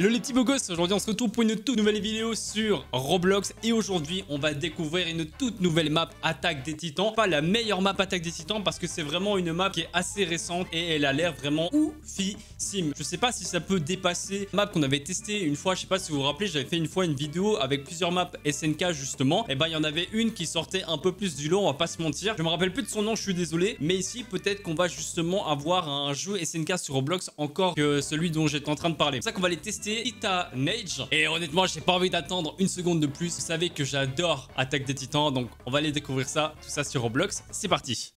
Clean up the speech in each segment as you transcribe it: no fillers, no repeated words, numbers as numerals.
Hello les petits beaux gosses, aujourd'hui on se retrouve pour une toute nouvelle vidéo sur Roblox et aujourd'hui on va découvrir une toute nouvelle map Attaque des Titans. Pas la meilleure map Attaque des Titans parce que c'est vraiment une map qui est assez récente et elle a l'air vraiment oufissime. Je sais pas si ça peut dépasser la map qu'on avait testée une fois, je sais pas si vous vous rappelez, j'avais fait une fois une vidéo avec plusieurs maps SNK justement. Et ben il y en avait une qui sortait un peu plus du lot, on va pas se mentir. Je me rappelle plus de son nom, je suis désolé. Mais ici peut-être qu'on va justement avoir un jeu SNK sur Roblox encore que celui dont j'étais en train de parler. C'est pour ça qu'on va les tester. Titanage. Et honnêtement j'ai pas envie d'attendre une seconde de plus. Vous savez que j'adore Attaque des Titans, donc on va aller découvrir ça, tout ça sur Roblox. C'est parti.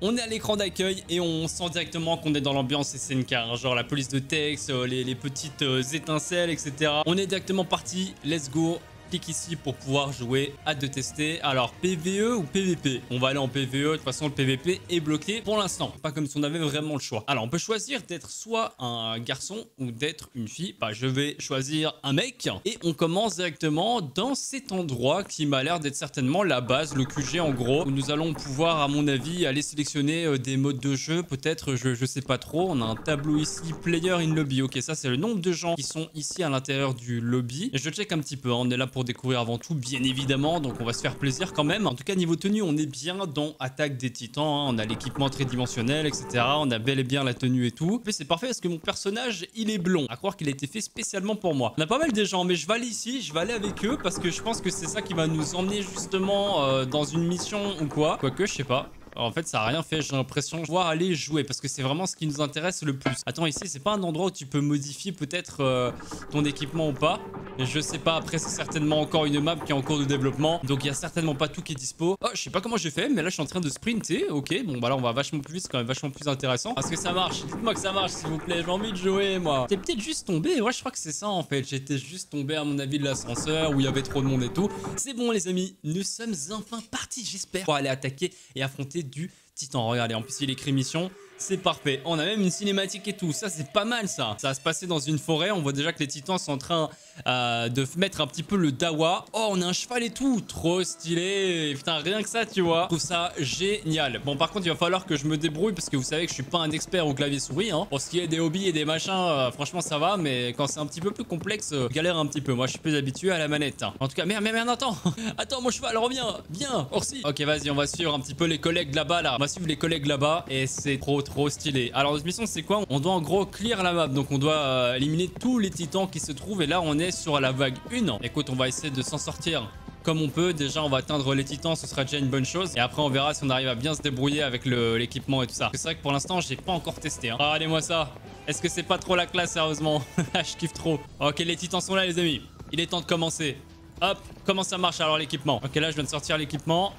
On est à l'écran d'accueil et on sent directement qu'on est dans l'ambiance SNK, hein, genre la police de texte, les petites étincelles, etc. On est directement parti, let's go. Clique ici pour pouvoir jouer, hâte de tester. Alors PVE ou PVP? On va aller en PVE, de toute façon le PVP est bloqué pour l'instant, pas comme si on avait vraiment le choix. Alors on peut choisir d'être soit un garçon ou d'être une fille. Bah je vais choisir un mec et on commence directement dans cet endroit qui m'a l'air d'être certainement la base, le QG en gros, où nous allons pouvoir à mon avis aller sélectionner des modes de jeu peut-être, je sais pas trop. On a un tableau ici, player in lobby, ok ça c'est le nombre de gens qui sont ici à l'intérieur du lobby. Et je check un petit peu, hein, on est là pour découvrir avant tout bien évidemment, donc on va se faire plaisir quand même. En tout cas niveau tenue on est bien dans Attaque des Titans, hein. On a l'équipement tridimensionnel, etc. On a bel et bien la tenue et tout. Mais c'est parfait parce que mon personnage il est blond, à croire qu'il a été fait spécialement pour moi. On a pas mal des gens mais je vais aller ici, je vais aller avec eux parce que je pense que c'est ça qui va nous emmener justement dans une mission ou quoi. Quoique je sais pas. En fait ça a rien fait, j'ai l'impression de pouvoir aller jouer parce que c'est vraiment ce qui nous intéresse le plus. Attends, ici c'est pas un endroit où tu peux modifier peut-être ton équipement ou pas. Je sais pas, après c'est certainement encore une map qui est en cours de développement, donc il y a certainement pas tout qui est dispo. Oh je sais pas comment j'ai fait mais là je suis en train de sprinter. Ok bon bah là on va vachement plus vite, c'est quand même vachement plus intéressant. Est-ce que ça marche? Dites moi que ça marche s'il vous plaît, j'ai envie de jouer moi. T'es peut-être juste tombé, ouais je crois que c'est ça en fait. J'étais juste tombé à mon avis de l'ascenseur où il y avait trop de monde et tout. C'est bon les amis, nous sommes enfin partis j'espère pour aller attaquer et affronter du Titan. Regardez, en plus il écrit mission, c'est parfait. On a même une cinématique et tout, ça c'est pas mal ça. Ça va se passer dans une forêt, on voit déjà que les Titans sont en train de mettre un petit peu le dawa. Oh on a un cheval et tout, trop stylé. Putain rien que ça tu vois, je trouve ça génial. Bon par contre il va falloir que je me débrouille parce que vous savez que je suis pas un expert au clavier souris, hein. Pour ce qui est des hobbies et des machins franchement ça va, mais quand c'est un petit peu plus complexe je galère un petit peu. Moi je suis plus habitué à la manette, hein. En tout cas merde attends. Attends mon cheval reviens, viens Orsi. Ok vas-y on va suivre un petit peu les collègues là-bas là. On va suivre les collègues là-bas et c'est trop stylé. Alors notre mission c'est quoi? On doit en gros clear la map, donc on doit éliminer tous les Titans qui se trouvent et là on est sur la vague 1. Écoute on va essayer de s'en sortir comme on peut. Déjà on va atteindre les Titans, ce sera déjà une bonne chose et après on verra si on arrive à bien se débrouiller avec l'équipement et tout ça. C'est vrai que pour l'instant j'ai pas encore testé, hein. Regardez-moi ça, est-ce que c'est pas trop la classe sérieusement? Je kiffe trop. Ok les Titans sont là les amis, il est temps de commencer. Hop, comment ça marche alors l'équipement? Ok là je viens de sortir l'équipement,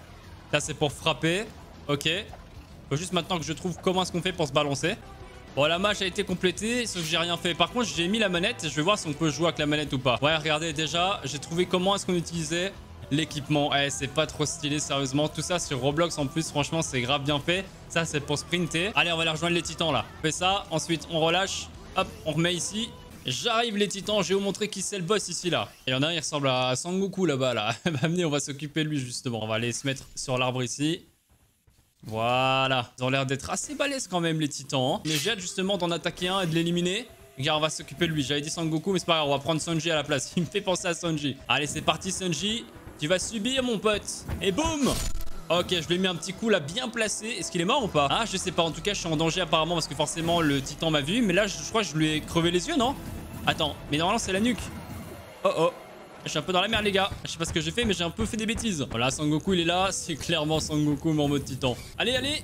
là c'est pour frapper. Ok, faut juste maintenant que je trouve comment est-ce qu'on fait pour se balancer. Bon la match a été complétée, sauf que j'ai rien fait. Par contre j'ai mis la manette et je vais voir si on peut jouer avec la manette ou pas. Ouais regardez déjà, j'ai trouvé comment est-ce qu'on utilisait l'équipement. Eh c'est pas trop stylé sérieusement. Tout ça sur Roblox en plus franchement c'est grave bien fait. Ça c'est pour sprinter. Allez on va aller rejoindre les Titans là. On fait ça, ensuite on relâche. Hop on remet ici. J'arrive les Titans, je vais vous montrer qui c'est le boss ici là. Il y en a un il ressemble à Sangoku là-bas là. Venez on va s'occuper de lui justement. On va aller se mettre sur l'arbre ici. Voilà, ils ont l'air d'être assez balèzes quand même les Titans, hein. Mais j'ai hâte justement d'en attaquer un et de l'éliminer. Regarde on va s'occuper de lui, j'avais dit Sangoku mais c'est pas grave, on va prendre Sanji à la place, il me fait penser à Sanji. Allez c'est parti Sanji, tu vas subir mon pote. Et boum. Ok je lui ai mis un petit coup là bien placé. Est-ce qu'il est mort ou pas? Ah je sais pas, en tout cas je suis en danger apparemment parce que forcément le Titan m'a vu. Mais là je crois que je lui ai crevé les yeux non? Attends, mais normalement c'est la nuque. Oh oh. Je suis un peu dans la merde les gars, je sais pas ce que j'ai fait mais j'ai un peu fait des bêtises. Voilà Sangoku il est là, c'est clairement Sangoku mais en mode Titan. Allez allez.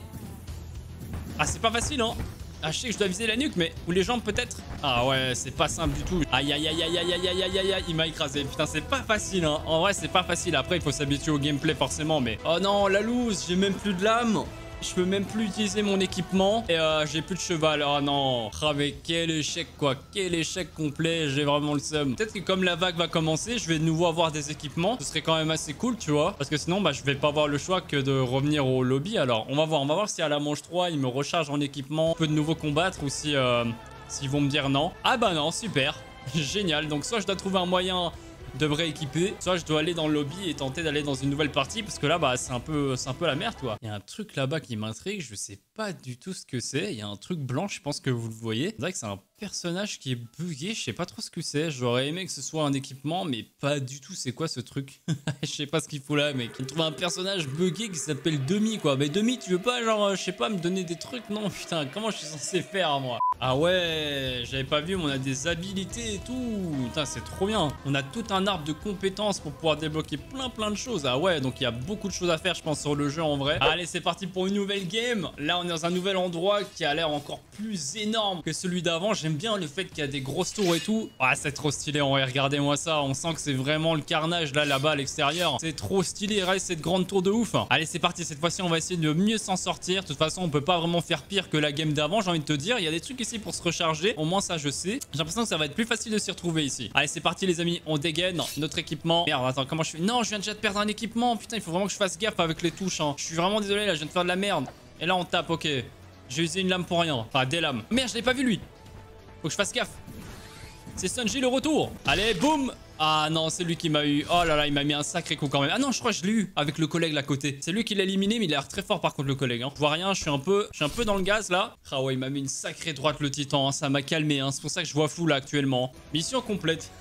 Ah c'est pas facile hein. Ah je sais que je dois viser la nuque mais, ou les jambes peut-être. Ah ouais c'est pas simple du tout. Aïe aïe aïe aïe aïe aïe aïe aïe aïe. Il m'a écrasé, putain c'est pas facile hein. En vrai c'est pas facile, après il faut s'habituer au gameplay forcément mais. Oh non la loose, j'ai même plus de lame. Je peux même plus utiliser mon équipement. Et j'ai plus de cheval. Oh non. Ah mais quel échec quoi. Quel échec complet. J'ai vraiment le seum. Peut-être que comme la vague va commencer, je vais de nouveau avoir des équipements. Ce serait quand même assez cool tu vois. Parce que sinon bah je vais pas avoir le choix que de revenir au lobby. Alors on va voir si à la manche 3 il me recharge en équipement, je peux de nouveau combattre ou si s'ils vont me dire non. Ah bah non super. Génial. Donc soit je dois trouver un moyen devrait équiper. Soit je dois aller dans le lobby et tenter d'aller dans une nouvelle partie parce que là, bah, c'est un peu la merde, quoi. Il y a un truc là-bas qui m'intrigue, je sais pas du tout ce que c'est. Il y a un truc blanc, je pense que vous le voyez. C'est vrai que c'est un personnage qui est bugué, je sais pas trop ce que c'est. J'aurais aimé que ce soit un équipement, mais pas du tout. C'est quoi ce truc? Je sais pas ce qu'il faut là, mec. Il trouve un personnage bugué qui s'appelle Demi, quoi. Mais Demi, tu veux pas, genre, je sais pas, me donner des trucs? Non, putain, comment je suis censé faire, moi? Ah ouais, j'avais pas vu, mais on a des habilités et tout. Putain, c'est trop bien. On a tout un arbre de compétences pour pouvoir débloquer plein de choses. Ah ouais, donc il y a beaucoup de choses à faire, je pense, sur le jeu en vrai. Allez, c'est parti pour une nouvelle game. Là, on est dans un nouvel endroit qui a l'air encore plus énorme que celui d'avant. J'aime bien le fait qu'il y a des grosses tours et tout. Ah, c'est trop stylé, en vrai, regardez-moi ça. On sent que c'est vraiment le carnage là-bas à l'extérieur. C'est trop stylé, reste cette grande tour de ouf. Allez, c'est parti. Cette fois-ci, on va essayer de mieux s'en sortir. De toute façon, on peut pas vraiment faire pire que la game d'avant, j'ai envie de te dire. Il y a des trucs ici pour se recharger. Au moins, ça, je sais. J'ai l'impression que ça va être plus facile de s'y retrouver ici. Allez, c'est parti, les amis. On dégaine notre équipement. Merde, attends, comment je fais? Non, je viens déjà de perdre un équipement. Putain, il faut vraiment que je fasse gaffe avec les touches, hein. Je suis vraiment désolé, là, je viens de faire de la merde. Et là, on tape, ok. J'ai usé une lame pour rien. Enfin, des lames. Merde, je l'ai pas vu, lui. Faut que je fasse gaffe. C'est Sanji le retour. Allez, boum. Ah non, c'est lui qui m'a eu. Oh là là, il m'a mis un sacré coup quand même. Ah non, je crois que je l'ai eu avec le collègue là à côté. C'est lui qui l'a éliminé, mais il a l'air très fort par contre, le collègue, hein. Je vois rien, je suis un peu dans le gaz là. Ah ouais, il m'a mis une sacrée droite, le titan, hein. Ça m'a calmé, hein. C'est pour ça que je vois flou là actuellement. Mission complète.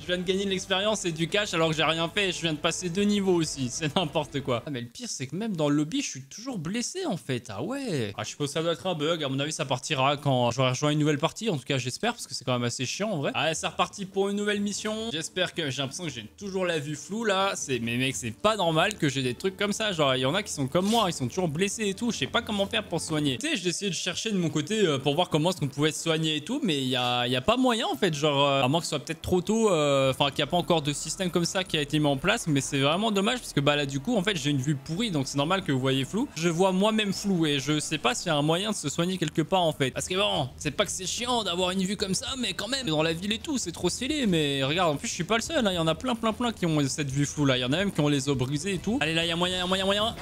Je viens de gagner de l'expérience et du cash alors que j'ai rien fait. Je viens de passer 2 niveaux aussi. C'est n'importe quoi. Ah, mais le pire, c'est que même dans le lobby, je suis toujours blessé en fait. Ah ouais. Ah, je suppose que ça doit être un bug. À mon avis, ça partira quand j'aurai rejoint une nouvelle partie. En tout cas, j'espère parce que c'est quand même assez chiant en vrai. Allez, c'est reparti pour une nouvelle mission. J'espère que j'ai l'impression que j'ai toujours la vue floue là. Mais mec, c'est pas normal que j'ai des trucs comme ça. Genre, il y en a qui sont comme moi. Ils sont toujours blessés et tout. Je sais pas comment faire pour soigner. Tu sais, j'ai essayé de chercher de mon côté pour voir comment est-ce qu'on pouvait se soigner et tout. Mais il y a pas moyen en fait. Genre, à moins que ce soit peut-être trop tôt. Enfin, qu'il n'y a pas encore de système comme ça qui a été mis en place, mais c'est vraiment dommage parce que bah là du coup en fait j'ai une vue pourrie, donc c'est normal que vous voyez flou. Je vois moi-même flou et je sais pas s'il y a un moyen de se soigner quelque part en fait. Parce que bon, c'est pas que c'est chiant d'avoir une vue comme ça, mais quand même dans la ville et tout, c'est trop stylé. Mais regarde, en plus je suis pas le seul, hein. Il y en a plein qui ont cette vue floue là. Il y en a même qui ont les os brisés et tout. Allez là, il y a moyen.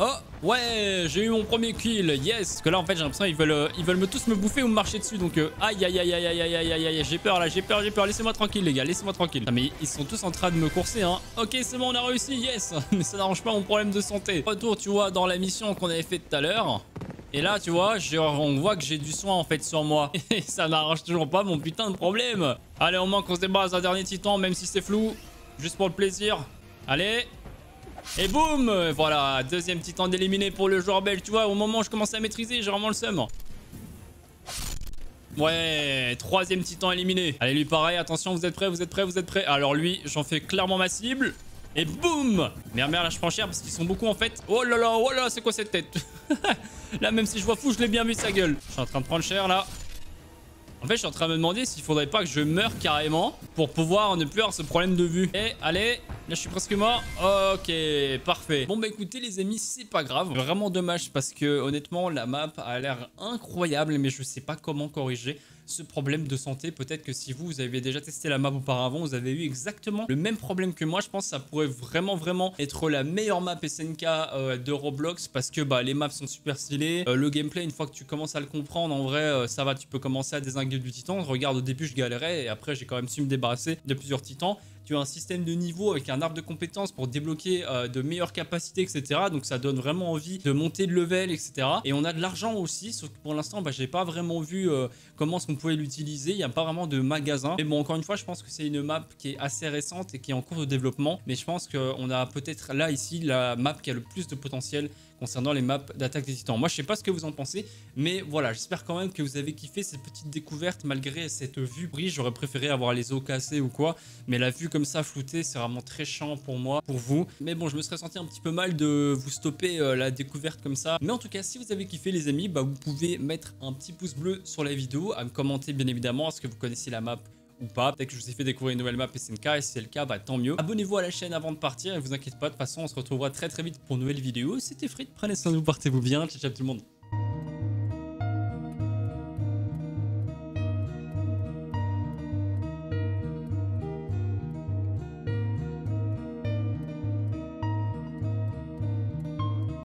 Oh ouais, j'ai eu mon premier kill, yes. Parce que là en fait j'ai l'impression ils veulent tous me bouffer ou me marcher dessus. Donc aïe, j'ai peur. Laissez-moi tranquille les gars, laissez-moi tranquille. Ah, mais ils sont tous en train de me courser, hein. Ok, c'est bon, on a réussi, yes. Mais ça n'arrange pas mon problème de santé. Retour, tu vois, dans la mission qu'on avait fait tout à l'heure. Et là, tu vois, on voit que j'ai du soin en fait sur moi. Et ça n'arrange toujours pas mon putain de problème. Allez, au moins qu'on se débarrasse d'un dernier titan, même si c'est flou. Juste pour le plaisir. Allez. Et boum, voilà, 2e titan d'éliminé pour le joueur belge. Tu vois, au moment où je commençais à maîtriser, j'ai vraiment le seum. Ouais, 3e titan éliminé. Allez, lui pareil, attention, vous êtes prêts. Alors lui, j'en fais clairement ma cible. Et boum. Merde, là je prends cher parce qu'ils sont beaucoup en fait. Oh là là, c'est quoi cette tête? Là, même si je vois fou, je l'ai bien vu sa gueule. Je suis en train de prendre cher là. En fait, je suis en train de me demander s'il faudrait pas que je meure carrément pour pouvoir ne plus avoir ce problème de vue. Et allez, là je suis presque mort. Ok, parfait. Bon bah écoutez les amis, c'est pas grave. Vraiment dommage parce que honnêtement, la map a l'air incroyable, mais je sais pas comment corriger ce problème de santé. Peut-être que si vous avez déjà testé la map auparavant, vous avez eu exactement le même problème que moi. Je pense que ça pourrait vraiment être la meilleure map SNK de Roblox parce que bah les maps sont super stylées. Le gameplay, une fois que tu commences à le comprendre, en vrai, ça va, tu peux commencer à désinguer du titan. Regarde, au début, je galérais et après, j'ai quand même su me débarrasser de plusieurs titans. Tu as un système de niveau avec un arbre de compétences pour débloquer de meilleures capacités, etc. Donc ça donne vraiment envie de monter de level, etc. Et on a de l'argent aussi, sauf que pour l'instant, bah, j'ai pas vraiment vu comment est-ce qu'on pouvait l'utiliser. Il n'y a pas vraiment de magasin. Mais bon, encore une fois, je pense que c'est une map qui est assez récente et qui est en cours de développement. Mais je pense qu'on a peut-être là, ici, la map qui a le plus de potentiel concernant les maps d'Attaque des Titans. Moi, je sais pas ce que vous en pensez, mais voilà, j'espère quand même que vous avez kiffé cette petite découverte malgré cette vue brise. J'aurais préféré avoir les os cassés ou quoi, mais la vue comme ça floutée, c'est vraiment très chiant pour moi, pour vous. Mais bon, je me serais senti un petit peu mal de vous stopper la découverte comme ça. Mais en tout cas, si vous avez kiffé les amis, bah, vous pouvez mettre un petit pouce bleu sur la vidéo, à me commenter bien évidemment, est-ce que vous connaissez la map ou pas, peut-être que je vous ai fait découvrir une nouvelle map SNK et si c'est le cas, bah tant mieux. Abonnez-vous à la chaîne avant de partir et vous inquiétez pas, de toute façon on se retrouvera très vite pour une nouvelle vidéo. C'était Frite, prenez soin de vous, portez-vous bien, ciao tout le monde.